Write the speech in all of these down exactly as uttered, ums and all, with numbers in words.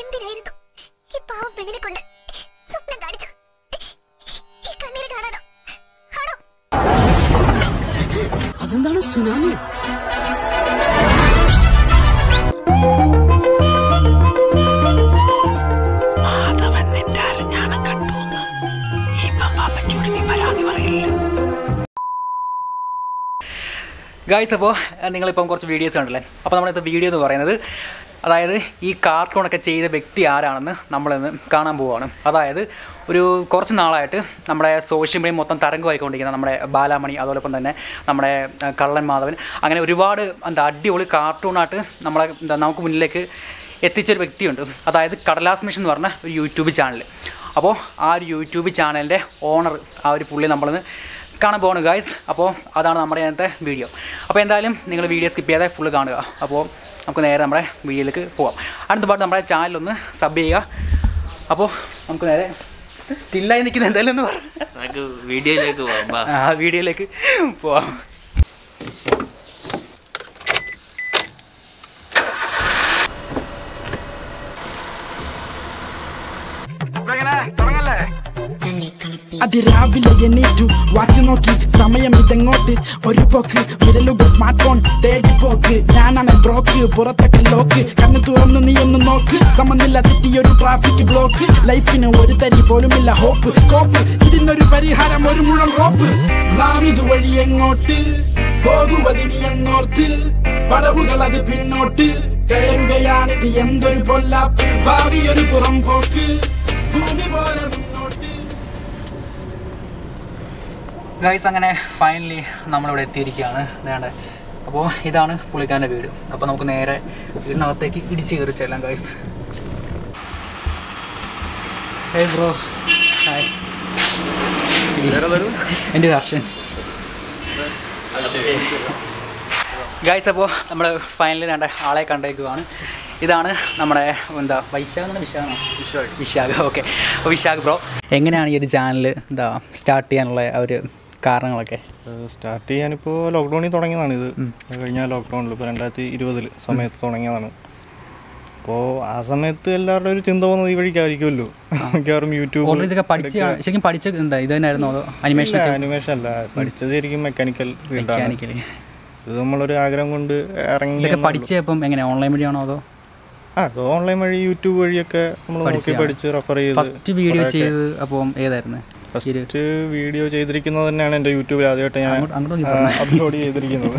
എന്തിനായിരുന്നു ഈ പാവം പെണ്ണിനെ കൊണ്ട് സ്വപ്നം കാണിച്ചത്? ഈ കണ്ണീര് കാണാനോ? ആണോ? അതെന്താണ് സുനാമി? ഗൈസ്, അപ്പോൾ നിങ്ങളിപ്പം കുറച്ച് വീഡിയോസ് കണ്ടല്ലേ. അപ്പോൾ നമ്മളിത് വീഡിയോ എന്ന് പറയുന്നത്, അതായത് ഈ കാർട്ടൂണൊക്കെ ചെയ്ത വ്യക്തി ആരാണെന്ന് നമ്മളിന്ന് കാണാൻ പോവുകയാണ്. അതായത് ഒരു കുറച്ച് നാളായിട്ട് നമ്മുടെ സോഷ്യൽ മീഡിയ മൊത്തം തരംഗമായിക്കൊണ്ടിരിക്കുന്ന നമ്മുടെ ബാലാമണി, അതോടൊപ്പം തന്നെ നമ്മുടെ കള്ളൻ മാധവൻ, അങ്ങനെ ഒരുപാട് എന്താ അടിപൊളി കാർട്ടൂണായിട്ട് നമ്മളെ എന്താ നമുക്ക് മുന്നിലേക്ക് എത്തിച്ചൊരു വ്യക്തിയുണ്ട്. അതായത് കടലാസ് മിഷൻ എന്ന് പറഞ്ഞ ഒരു യൂട്യൂബ് ചാനൽ. അപ്പോൾ ആ ഒരു യൂട്യൂബ് ചാനലിൻ്റെ ഓണർ, ആ ഒരു പുള്ളി നമ്മളിന്ന് കാണാൻ പോകണം ഗൈസ്. അപ്പോൾ അതാണ് നമ്മുടെ ഇന്നത്തെ വീഡിയോ. അപ്പോൾ എന്തായാലും നിങ്ങൾ വീഡിയോ സ്കിപ്പ് ചെയ്യാതെ ഫുള്ള് കാണുക. അപ്പോൾ നമുക്ക് നേരെ നമ്മുടെ വീഡിയോയിലേക്ക് പോകാം. അടുത്ത പാട്ട് നമ്മുടെ ചാനലൊന്ന് സബ് ചെയ്യുക. അപ്പോൾ നമുക്ക് നേരെ സ്റ്റില്ലായി നിൽക്കുന്നത് എന്തായാലും ഒന്ന് നമുക്ക് വീഡിയോയിലേക്ക് പോകാം. ആ വീഡിയോയിലേക്ക് പോവാം. അതിരാവിലെ എണീറ്റു വാച്ച് നോക്കി സമയം ഇതെങ്ങോട്ട് ഒരു പോക്ക് വിരലുകൾ സ്മാർട്ട് ഫോൺ തേടി പോക്ക് ഞാനാണ് ബ്രോക്ക് പുറത്തൊക്കെ ലോക്ക് കണ്ണു തുറന്ന് നീ ഒന്ന് നോക്ക് സമനില തെറ്റിയൊരു ട്രാഫിക് ബ്ലോക്ക് ലൈഫിന് ഒരു തരി പോലുമില്ല ഹോപ്പ് കോപ്പ് ഇതിനൊരു പരിഹാരം ഒരു മുഴം റോപ്പ് നാം ഇതുവഴി എങ്ങോട്ട് പോകുവതിനി എന്നോർത്ത് പടവുകൾ അത് പിന്നോട്ട് കയറുകയാണിത് എന്തൊരു പൊല്ലാപ്പ് ഭാവിയൊരു പുറം പോക്ക് ഭൂമി പോലെ മുന്നോട്ട്. ഗൈസ്, അങ്ങനെ ഫൈനലി നമ്മളിവിടെ എത്തിയിരിക്കുകയാണ്. വേണ്ട, അപ്പോൾ ഇതാണ് പുള്ളിക്കാരൻ്റെ വീട്. അപ്പോൾ നമുക്ക് നേരെ വീടിനകത്തേക്ക് ഇടിച്ച് കയറി ചെല്ലാം ഗൈസ്. Hey bro. ഹായ്. എൻ്റെ ഹർഷൻ ഗൈസ്. അപ്പോൾ നമ്മൾ ഫൈനലി വേണ്ട ആളെ കണ്ടേക്കുവാണ്. ഇതാണ് നമ്മുടെ എന്താ വൈശാഖാണ്, വിശാഖാണ്, വിശാഖ് വിശാഖ് ഓക്കെ. അപ്പോൾ വിശാഖ് ബ്രോ, എങ്ങനെയാണ് ഈ ഒരു ചാനൽ എന്താ സ്റ്റാർട്ട് ചെയ്യാനുള്ള ആ ഒരു കാരണങ്ങളൊക്കെ? സ്റ്റാർട്ട് ചെയ്യാനിപ്പോൾ ലോക്ക്ഡൗണിൽ തുടങ്ങിയതാണ് ഇത്. കഴിഞ്ഞ ലോക്ക്ഡൗണിൽ ഇപ്പോൾ രണ്ടായിരത്തി ഇരുപതിൽ സമയത്ത് തുടങ്ങിയതാണ്. അപ്പോൾ ആ സമയത്ത് എല്ലാവരുടെയും ഒരു ചിന്ത വന്നത് ഈ വഴിക്കായിരിക്കുമല്ലോ മിക്കവാറും യൂട്യൂബ്. ഇതൊക്കെ പഠിച്ച ശരിക്കും പഠിച്ചത് എന്താ ഇത് തന്നെയായിരുന്നു? അതോ അനിമേഷൻ? അനിമേഷൻ അല്ല, പഠിച്ചത് ശരിക്കും മെക്കാനിക്കൽ ഫീൽഡാണ്. ഇത് നമ്മളൊരു ആഗ്രഹം കൊണ്ട് ഇറങ്ങി പഠിച്ചപ്പം എങ്ങനെ ഓൺലൈൻ വഴിയാണോ? അതോ ആ ഓൺലൈൻ വഴി യൂട്യൂബ് വഴിയൊക്കെ നമ്മൾ നോക്കി പഠിച്ച് റെഫർ ചെയ്ത് ഫസ്റ്റ് വീഡിയോ ചെയ്ത്. അപ്പം ഏതായിരുന്നു ഫസ്റ്റ് വീഡിയോ ചെയ്തിരിക്കുന്നത്? തന്നെയാണ് എൻ്റെ യൂട്യൂബിൽ ആദ്യമായിട്ട് ഞാൻ അപ്ലോഡ് ചെയ്തിരിക്കുന്നത്.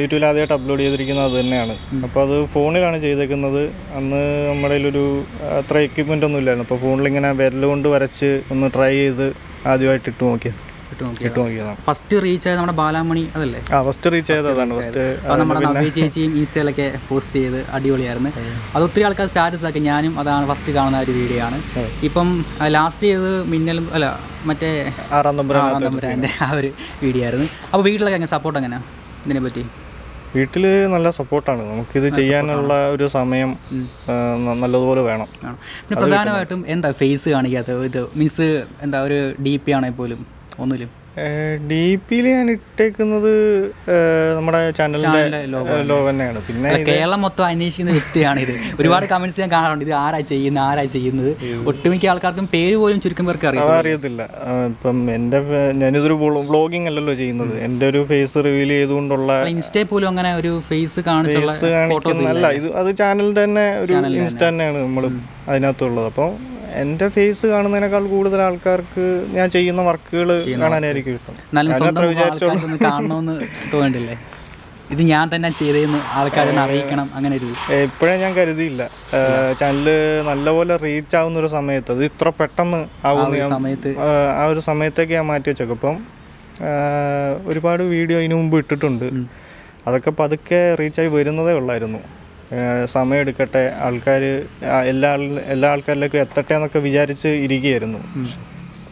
യൂട്യൂബിൽ ആദ്യമായിട്ട് അപ്ലോഡ് ചെയ്തിരിക്കുന്നത് അത് തന്നെയാണ്. അപ്പോൾ അത് ഫോണിലാണ് ചെയ്തേക്കുന്നത്. അന്ന് നമ്മുടെ കയ്യിലൊരു അത്ര എക്യുപ്മെൻ്റ് ഒന്നും ഇല്ലായിരുന്നു. അപ്പോൾ ഫോണിലിങ്ങനെ വിരലുകൊണ്ട് വരച്ച് ഒന്ന് ട്രൈ ചെയ്ത് ആദ്യമായിട്ട് ഇട്ട് നോക്കിയത് ഫസ്റ്റ് റീച്ച് ആയത് നമ്മുടെ ബാലാമണി അതല്ലേ? ഫസ്റ്റ് റീച്ച് ആയത് അതാണ്. ഫസ്റ്റ് നമ്മുടെ നവ്യ ചേച്ചിയും ഇൻസ്റ്റയിലൊക്കെ പോസ്റ്റ് ചെയ്ത് അടിപൊളിയായിരുന്നു. അത് ഒത്തിരി ആൾക്കാർ സ്റ്റാറ്റസ് ആക്കി. ഞാനും അതാണ് ഫസ്റ്റ് കാണുന്ന ഒരു വീഡിയോ ആണ്. ഇപ്പം ലാസ്റ്റ് ചെയ്ത് മിന്നലും അല്ല മറ്റേ ആറാം തമ്പുരാൻ്റെ ആ ഒരു വീഡിയോ ആയിരുന്നു. അപ്പോൾ വീട്ടിലൊക്കെ എങ്ങനെ സപ്പോർട്ട് എങ്ങനെയാണ് ഇതിനെ പറ്റി? വീട്ടിൽ നല്ല സപ്പോർട്ടാണ്. നമുക്കിത് ചെയ്യാനുള്ള ഒരു സമയം നല്ലതുപോലെ വേണം. പിന്നെ പ്രധാനമായിട്ടും എന്താ ഫേസ് കാണിക്കാത്തത്? ഇത് മീൻസ് എന്താ ഒരു ഡി പി ആണെങ്കിൽ പോലും ഒന്നുമില്ല. ഡി പിയിൽ ഞാൻ ഇട്ടേക്കുന്നത് നമ്മുടെ ചാനലിന്റെ ലോഗോ തന്നെയാണ്. പിന്നെ കേരളം മൊത്തം അന്വേഷിക്കുന്ന വ്യക്തിയാണ് ഇത്. ഒരുപാട് കമന്റ്സ് ഞാൻ കാണാറുണ്ട്, ഇത് ആരാ ചെയ്യുന്നത് ആരാ ചെയ്യുന്നത്. ഒട്ടുമിക്ക ആൾക്കാർക്കും പേര് പോലും ചുരുക്കം പേർക്ക് അറിയത്തില്ല. ഇപ്പം എന്റെ ഞാനിതൊരു വ്ളോഗിങ് അല്ലല്ലോ ചെയ്യുന്നത്. എന്റെ ഒരു ഫേസ് റിവീൽ ചെയ്തുകൊണ്ടുള്ള ഇൻസ്റ്റയിൽ പോലും അങ്ങനെ ഒരു ഫേസ് കാണിച്ചുള്ള ഇത് അത് ചാനലിന്റെ തന്നെ ഒരു ഇൻസ്റ്റ തന്നെയാണ് നമ്മൾ അതിനകത്തുള്ളത്. അപ്പോൾ എന്റെ ഫേസ് കാണുന്നതിനേക്കാൾ കൂടുതൽ ആൾക്കാർക്ക് ഞാൻ ചെയ്യുന്ന വർക്കുകൾ കാണാനായിരിക്കും ഇഷ്ടം. ഇത് ഞാൻ തന്നെ ചെയ്തതെന്ന് ആൾക്കാരെ അറിയിക്കണം അങ്ങനെ ഒരു എപ്പോഴേ ഞാൻ കരുതിയില്ല. ചാനല് നല്ലപോലെ റീച്ച് ആവുന്ന ഒരു സമയത്ത് അത് ഇത്ര പെട്ടെന്ന് ആവുന്ന ആ ഒരു സമയത്തേക്ക് ഞാൻ മാറ്റി വെച്ചേക്കും. അപ്പം ഒരുപാട് വീഡിയോ ഇതിനു മുമ്പ് ഇട്ടിട്ടുണ്ട്. അതൊക്കെ പതുക്കെ റീച്ചായി വരുന്നതേ ഉള്ളായിരുന്നു. സമയം എടുക്കട്ടെ, ആൾക്കാർ എല്ലാ എല്ലാ ആൾക്കാരിലേക്കും എത്തട്ടെ എന്നൊക്കെ വിചാരിച്ച് ഇരിക്കുകയായിരുന്നു.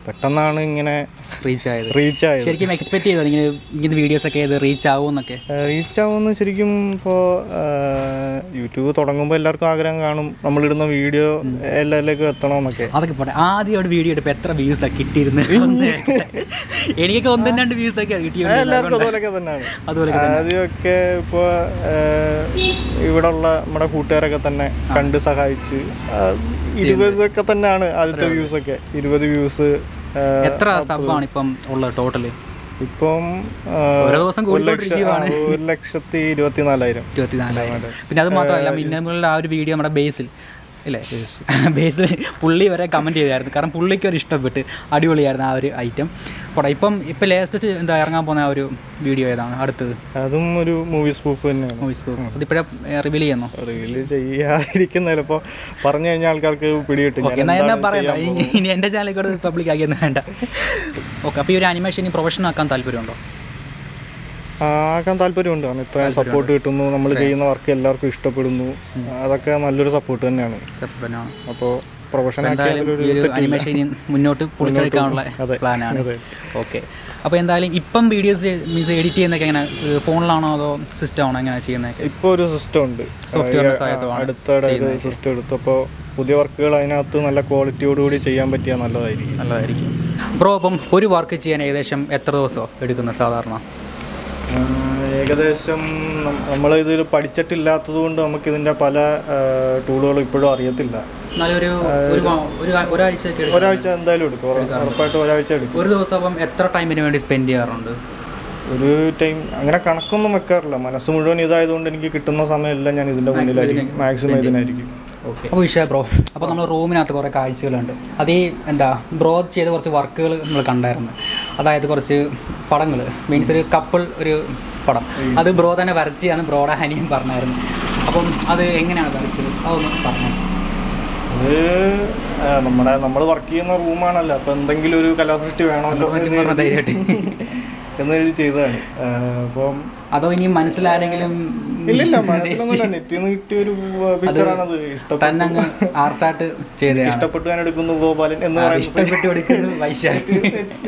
പെട്ടെന്നാണ് ഇങ്ങനെ റീച്ചായത്. റീച്ചായത് ശരിക്കും എക്സ്പെക്ട് ചെയ്തോ? ഇങ്ങനെ വീഡിയോസൊക്കെ റീച്ച് ആവുമെന്നൊക്കെ റീച്ച് ആവുമെന്ന് ശരിക്കും ഇപ്പോൾ യൂട്യൂബ് തുടങ്ങുമ്പോൾ എല്ലാവർക്കും ആഗ്രഹം കാണും നമ്മളിടുന്ന വീഡിയോ എല്ലാവരിലേക്കും എത്തണമെന്നൊക്കെ. അതൊക്കെ പോട്ടെ, ആദ്യം ഒരു വീഡിയോ എടുപ്പോൾ എത്ര വ്യൂസ് ആണ് കിട്ടിയിരുന്നത്? എനിക്കൊക്കെ ഒന്നും രണ്ട് വ്യൂസ് ഒക്കെ കിട്ടിയിരുന്നു. എല്ലാവർക്കും അതുപോലെയൊക്കെ തന്നെയാണ്. അതുപോലെ ആദ്യമൊക്കെ ഇപ്പോൾ ഇവിടെ ഉള്ള നമ്മുടെ കൂട്ടുകാരൊക്കെ തന്നെ കണ്ട് സഹായിച്ച് ഇരുപതൊക്കെ തന്നെയാണ് ആദ്യത്തെ വ്യൂസ് ഒക്കെ. ഇരുപത് വ്യൂസ് എത്ര സബ്ബാണ് ഇപ്പം ഉള്ള ടോട്ടല്? ഇപ്പം ഒരു ലക്ഷത്തി ഇരുപത്തിനാലായിരം. പിന്നെ അത് മാത്രമല്ല, മിന്നമുള്ള ആ ഒരു വീഡിയോ നമ്മുടെ ബേസിൽ ഇല്ലേ, ബേസിൽ പുള്ളി വരെ കമൻറ്റ് ചെയ്തായിരുന്നു, കാരണം പുള്ളിക്ക് ഒരു ഇഷ്ടപ്പെട്ട് അടിപൊളിയായിരുന്നു ആ ഒരു ഐറ്റം. പോട്ടെ, ഇപ്പം ഇപ്പം ലേറ്റസ്റ്റ് എന്താ ഇറങ്ങാൻ പോകുന്ന ആ ഒരു വീഡിയോ ഏതാണ് അടുത്തത്? അതും ഒരു മൂവി സ്പൂഫ് തന്നെയാണ്. മൂവി സ്പൂഫ് അതിപ്പോഴേ റിവീൽ ചെയ്യുന്നു. റിവീൽ ചെയ്യാതിരിക്കുന്ന ചിലപ്പോൾ പറഞ്ഞു കഴിഞ്ഞാൽ ആൾക്കാർക്ക് പിടികിട്ടും. എന്നാൽ എന്നാ പറയണ്ട, ഇനി എൻ്റെ ചാനലിക്കൂടെ പബ്ലിക് ആക്കിയെന്ന് വേണ്ട. ഓക്കെ, അപ്പോൾ ഈ ഒരു ആനിമേഷൻ പ്രൊഫഷണൽ ആക്കാൻ താല്പര്യമുണ്ടോ? ആക്കാൻ താല്പര്യമുണ്ട്. കാരണം ഇത്രയും സപ്പോർട്ട് കിട്ടുന്നു, നമ്മൾ ചെയ്യുന്ന വർക്ക് എല്ലാവർക്കും ഇഷ്ടപ്പെടുന്നു, അതൊക്കെ നല്ലൊരു സപ്പോർട്ട് തന്നെയാണ്. അപ്പോൾ പ്രൊഫഷണൽ മുന്നോട്ട് പൊളിച്ചെടുക്കാനുള്ള പ്ലാനാണ്. ഓക്കെ, അപ്പോൾ എന്തായാലും ഇപ്പം വീഡിയോസ് മീൻസ് എഡിറ്റ് ചെയ്യുന്നതൊക്കെ എങ്ങനെ, ഫോണിലാണോ അതോ സിസ്റ്റം ആണോ എങ്ങനെ ചെയ്യുന്നത്? ഇപ്പോൾ ഒരു സിസ്റ്റം ഉണ്ട്, സോഫ്റ്റ്വെയർ സഹായത്തോടെ അടുത്തിടെ സിസ്റ്റം എടുത്തു. അപ്പോൾ പുതിയ വർക്കുകൾ അതിനകത്ത് നല്ല ക്വാളിറ്റിയോടുകൂടി ചെയ്യാൻ പറ്റിയാൽ നല്ലതായിരിക്കും. നല്ലതായിരിക്കും ബ്രോ. അപ്പം ഒരു വർക്ക് ചെയ്യാൻ ഏകദേശം എത്ര ദിവസമോ എടുക്കുന്നത് സാധാരണ? ഏകദേശം നമ്മൾ ഇതിൽ പഠിച്ചിട്ടില്ലാത്തത് കൊണ്ട് നമുക്കിതിൻ്റെ പല ടൂളുകളും ഇപ്പോഴും അറിയത്തില്ല. നല്ലൊരു ഒരാഴ്ച ഒരാഴ്ച എന്തായാലും എടുക്കും, ഉറപ്പായിട്ട് ഒരാഴ്ച എടുക്കും. ഒരു ദിവസം എത്ര ടൈമിന് വേണ്ടി സ്പെൻഡ് ചെയ്യാറുണ്ട്? ഒരു ടൈം അങ്ങനെ കണക്കൊന്നും വെക്കാറില്ല, മനസ്സ് മുഴുവൻ ഇതായതുകൊണ്ട് എനിക്ക് കിട്ടുന്ന സമയമെല്ലാം ഞാൻ ഇതിൻ്റെ മുന്നിലായിരിക്കും, മാക്സിമം ഇതിനായിരിക്കും. ഓക്കെ, അപ്പോൾ വിഷയ ബ്രോ, അപ്പോൾ നമ്മൾ റൂമിനകത്ത് കുറേ കാഴ്ചകളുണ്ട്. അതേ എന്താ ബ്രോ ചെയ്ത കുറച്ച് വർക്കുകൾ നമ്മൾ കണ്ടായിരുന്നു, അതായത് കുറച്ച് പടങ്ങൾ മീൻസ് ഒരു കപ്പിൾ ഒരു പടം, അത് ബ്രോ തന്നെ വരച്ചാണ് ബ്രോയുടെ ഹനിയും പറഞ്ഞായിരുന്നു. അപ്പം അത് എങ്ങനെയാണ് വരച്ചത് അതൊന്നും പറഞ്ഞു. അത് നമ്മുടെ നമ്മൾ വർക്ക് ചെയ്യുന്ന റൂമാണല്ലോ, അപ്പോൾ എന്തെങ്കിലും ഒരു കലാസൃഷ്ടി വേണമല്ലോ ധൈര്യമായിട്ട് എന്നു ചെയ്തതാണ്. അപ്പം അതോ ഇനി മനസ്സിലാരെങ്കിലും തന്നെ അങ്ങ് ആർട്ടായിട്ട് ചെയ്ത ഇഷ്ടപ്പെട്ടു ഞാൻ എടുക്കുന്നു ഗോപാലൻ എന്ന്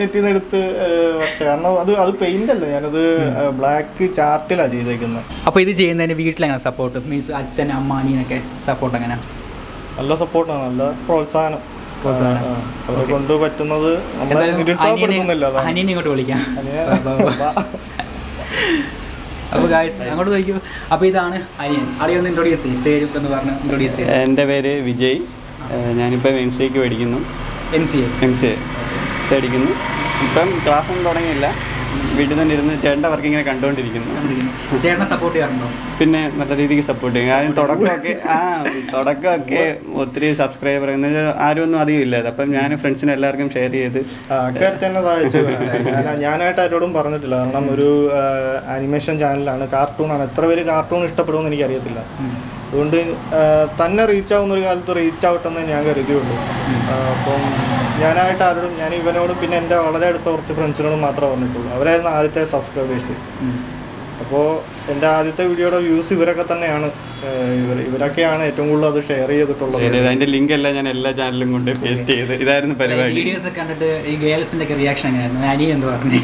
നെറ്റിന്നെടുത്ത് വരച്ച. കാരണം അത് അത് പെയിന്റ് അല്ല, ഞാനത് ബ്ലാക്ക് ചാർട്ടിലാണ് ചെയ്തേക്കുന്നത്. അപ്പോൾ ഇത് ചെയ്യുന്നതിന് വീട്ടിലെങ്ങനെ സപ്പോർട്ട് മീൻസ് അച്ഛൻ അമ്മ അനിയനൊക്കെ സപ്പോർട്ട് എങ്ങനെ? നല്ല സപ്പോർട്ടാണ്, നല്ല പ്രോത്സാഹനം. അവരെ കൊണ്ട് പറ്റുന്നത് അനിയനിങ്ങോട്ട് വിളിക്കാം. അപ്പോൾ ഗായ്സ് അങ്ങോട്ട് ചോദിക്കും. അപ്പോൾ ഇതാണ് അനിയൻ. അറിയാവുന്ന ഇൻട്രോഡ്യൂസ് ചെയ്യും പേര് എന്ന് പറഞ്ഞ് ഇൻട്രോഡ്യൂസ് ചെയ്യും. എൻ്റെ പേര് വിജയ്, ഞാനിപ്പം എം സി എക്ക് പഠിക്കുന്നു. M C A M C A പഠിക്കുന്നു. ഇപ്പം ക്ലാസ്സൊന്നും തുടങ്ങിയില്ല, വീട്ടിൽ തന്നെ ഇരുന്ന് ചേട്ടൻ്റെ വർക്ക് ഇങ്ങനെ കണ്ടുകൊണ്ടിരിക്കുന്നു. ചേട്ടനെ സപ്പോർട്ട് ചെയ്യാറുണ്ടോ? പിന്നെ നല്ല രീതിക്ക് സപ്പോർട്ട് ചെയ്യും. കാര്യം തുടക്കമൊക്കെ ആ തുടക്കമൊക്കെ ഒത്തിരി സബ്സ്ക്രൈബർ എന്ന് വെച്ചാൽ ആരും ഒന്നും അധികം ഇല്ലായിരുന്നു. അപ്പം ഞാൻ ഫ്രണ്ട്സിന് എല്ലാവർക്കും ഷെയർ ചെയ്ത് തന്നെ സഹായിച്ചു. ഞാനായിട്ട് ആരോടും പറഞ്ഞിട്ടില്ല, കാരണം ഒരു ആനിമേഷൻ ചാനലാണ്, കാർട്ടൂണാണ്. എത്ര പേര് കാർട്ടൂൺ ഇഷ്ടപ്പെടുമെന്ന് എനിക്കറിയത്തില്ല. അതുകൊണ്ട് തന്നെ റീച്ചാവുന്നൊരു കാലത്ത് റീച്ച് ആവട്ടെന്ന് ഞാൻ കരുതിയുള്ളൂ. അപ്പം ഞാനായിട്ട് ആരോടും, ഞാൻ ഇവനോടും പിന്നെ എൻ്റെ വളരെ അടുത്ത കുറച്ച് ഫ്രണ്ട്സിനോടും മാത്രമേ പറഞ്ഞിട്ടുള്ളൂ. അവരായിരുന്നു ആദ്യത്തെ സബ്സ്ക്രൈബേഴ്സ്. അപ്പോൾ എൻ്റെ ആദ്യത്തെ വീഡിയോയുടെ വ്യൂസ് ഇവരൊക്കെ തന്നെയാണ്, ഇവർ ഇവരൊക്കെയാണ് ഏറ്റവും കൂടുതൽ അത് ഷെയർ ചെയ്തിട്ടുള്ളത്. അതിൻ്റെ ലിങ്ക് എല്ലാം ഞാൻ എല്ലാ ചാനലിലും കൊണ്ട് പേസ്റ്റ് ചെയ്ത് ഇതായിരുന്നു പരിപാടി. വീഡിയോസ് കണ്ടിട്ട് ഈ ഗേൾസിൻ്റെ ഒക്കെ റിയാക്ഷൻ എങ്ങനെയായിരുന്നു? അനി എന്ന് പറഞ്ഞു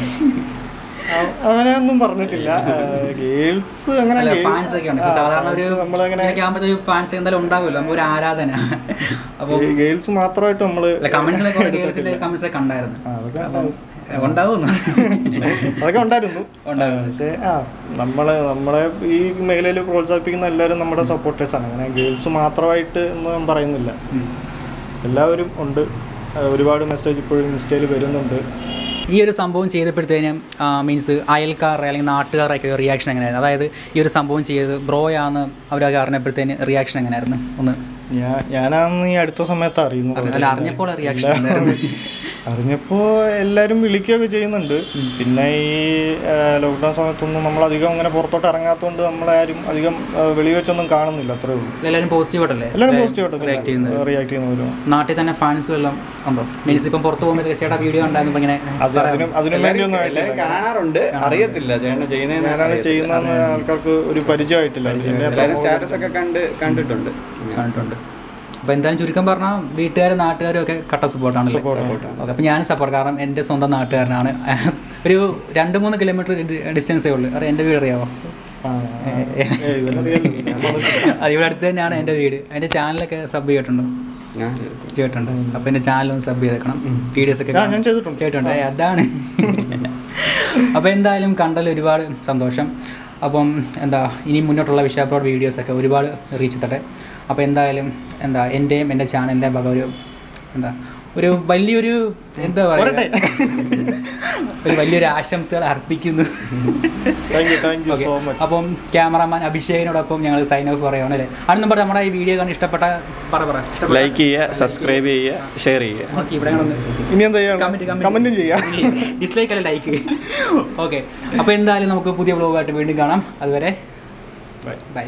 അങ്ങനെയൊന്നും പറഞ്ഞിട്ടില്ല. ഗേൾസ് അങ്ങനെ ഫാൻസ് ഒക്കെ ഉണ്ട്. സാധാരണ ഒരു നമ്മളങ്ങനെ ഫാൻസ് എന്തായാലും ഉണ്ടാവുമല്ലോ, നമുക്ക് ഒരു ആരാധന. അപ്പോൾ ഗേൾസ് മാത്രമായിട്ട് നമ്മൾ കമൻസിലൊക്കെ ഗേൾസിൻ്റെ കമൻസ് ഒക്കെ ഉണ്ടായിരുന്നു. ഉണ്ടാവുന്നു അതൊക്കെ ഉണ്ടായിരുന്നു ഉണ്ടായിരുന്നു പക്ഷേ ആ നമ്മളെ നമ്മളെ ഈ മേഖലയിൽ പ്രോത്സാഹിപ്പിക്കുന്ന എല്ലാവരും നമ്മുടെ സപ്പോർട്ടേഴ്സാണ്. അങ്ങനെ ഗേൾസ് മാത്രമായിട്ട് എന്ന് ഞാൻ പറയുന്നില്ല, എല്ലാവരും ഉണ്ട്. ഒരുപാട് മെസ്സേജ് ഇപ്പോഴും ഇൻസ്റ്റയിൽ വരുന്നുണ്ട്. ഈ ഒരു സംഭവം ചെയ്തപ്പോഴത്തേനും മീൻസ് അയൽക്കാർ അല്ലെങ്കിൽ നാട്ടുകാരൊക്കെ റിയാക്ഷൻ എങ്ങനെയായിരുന്നു? അതായത് ഈ ഒരു സംഭവം ചെയ്ത് ബ്രോയാന്ന് അവരൊക്കെ അറിഞ്ഞപ്പോഴത്തേന് റിയാക്ഷൻ എങ്ങനെയായിരുന്നു? ഒന്ന് ഞാനാന്ന് ഈ അടുത്ത സമയത്ത് അറിയുന്നത് അല്ല, അറിഞ്ഞപ്പോൾ റിയാക്ഷൻ അറിഞ്ഞപ്പോൾ എല്ലാവരും വിളിക്കുകയൊക്കെ ചെയ്യുന്നുണ്ട്. പിന്നെ ഈ ലോക്ക്ഡൗൺ സമയത്തൊന്നും നമ്മളധികം അങ്ങനെ പുറത്തോട്ട് ഇറങ്ങാത്തതുകൊണ്ട് നമ്മളാരും അധികം വെളിവെച്ചൊന്നും കാണുന്നില്ല, അത്രേ ഉള്ളൂ. എല്ലാവരും പോസിറ്റീവായിട്ടല്ലേ എല്ലാവരും പോസിറ്റീവായിട്ട് റിയാക്ട് ചെയ്യുന്നത് റിയാക്ട് ചെയ്യുന്നവരും നാട്ടിൽ തന്നെ ഫാൻസും എല്ലാം ഉണ്ടോ? മീൻസ് ഇപ്പം പുറത്ത് പോകുമ്പോൾ ചേട്ടാ വീഡിയോ ഉണ്ടായിരുന്നു ഇങ്ങനെ അതിനും വേണ്ടിയൊന്നും കാണാറുണ്ട്. അറിയത്തില്ല ചേട്ടൻ ചെയ്യുന്നതിനാണ് ചെയ്യുന്ന ആൾക്കാർക്ക് ഒരു പരിചയമായിട്ടില്ല, സ്റ്റാറ്റസ് ഒക്കെ കണ്ട് കണ്ടിട്ടുണ്ട് കണ്ടിട്ടുണ്ട് അപ്പോൾ എന്തായാലും ചുരുക്കം പറഞ്ഞാൽ വീട്ടുകാരും നാട്ടുകാരും ഒക്കെ കട്ട സപ്പോർട്ടാണ്. ഓക്കെ, അപ്പോൾ ഞാനും സപ്പോർട്ട്, കാരണം എൻ്റെ സ്വന്തം നാട്ടുകാരനാണ്. ഒരു രണ്ട് മൂന്ന് കിലോമീറ്റർ ഡിസ്റ്റൻസേ ഉള്ളൂ. അറിയാം എൻ്റെ വീട് അറിയാമോ? ആ അത് ഇവിടെ അടുത്ത് തന്നെയാണ് എൻ്റെ വീട്. എൻ്റെ ചാനലൊക്കെ സബ് ചെയ്തിട്ടുണ്ടോ? ചെയ്തിട്ടുണ്ട്. അപ്പം എൻ്റെ ചാനലും സബ് ചെയ്തേക്കണം. വീഡിയോസ് ഒക്കെ ചെയ്തിട്ടുണ്ട്. അതാണ്. അപ്പോൾ എന്തായാലും കണ്ടാൽ ഒരുപാട് സന്തോഷം. അപ്പം എന്താ ഇനി മുന്നോട്ടുള്ള വിഷയപ്രോട് വീഡിയോസൊക്കെ ഒരുപാട് റീച്ച് എത്തട്ടെ. അപ്പോൾ എന്തായാലും എന്താ എൻ്റെയും എൻ്റെ ചാനലിൻ്റെ ഭാഗം ഒരു എന്താ ഒരു വലിയൊരു എന്താ പറയുക ഒരു വലിയൊരു ആശംസകൾ അർപ്പിക്കുന്നു. അപ്പം ക്യാമറമാൻ അഭിഷേകിനോടൊപ്പം ഞങ്ങൾ സൈൻ ഓഫ് പറയുകയാണ് അല്ലേ. അതൊന്നും പറഞ്ഞാൽ നമ്മുടെ ഈ വീഡിയോ കാണാൻ ഇഷ്ടപ്പെട്ട പറ പറ ലൈക്ക് ചെയ്യുക, സബ്സ്ക്രൈബ് ചെയ്യുക, ഷെയർ ചെയ്യുക. ഓക്കെ, ഇവിടെ ഡിസ്ലൈക്ക് അല്ല ലൈക്ക്. ഓക്കെ, അപ്പോൾ എന്തായാലും നമുക്ക് പുതിയ വ്ലോഗായിട്ട് വീണ്ടും കാണാം. അതുവരെ ബൈ.